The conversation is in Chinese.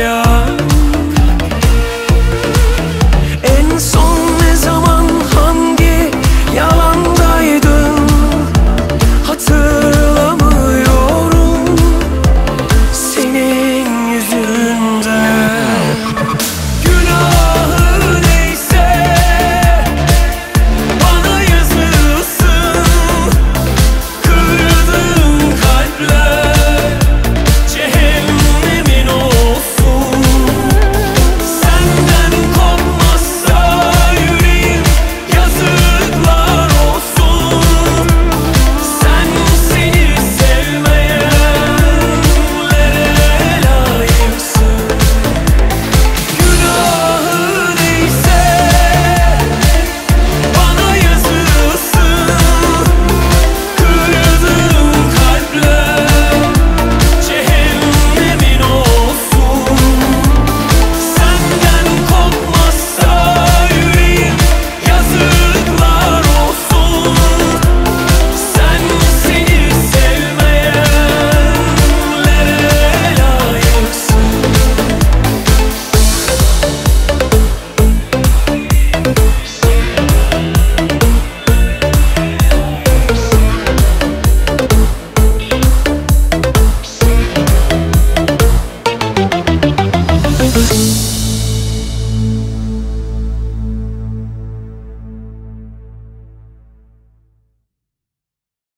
掉。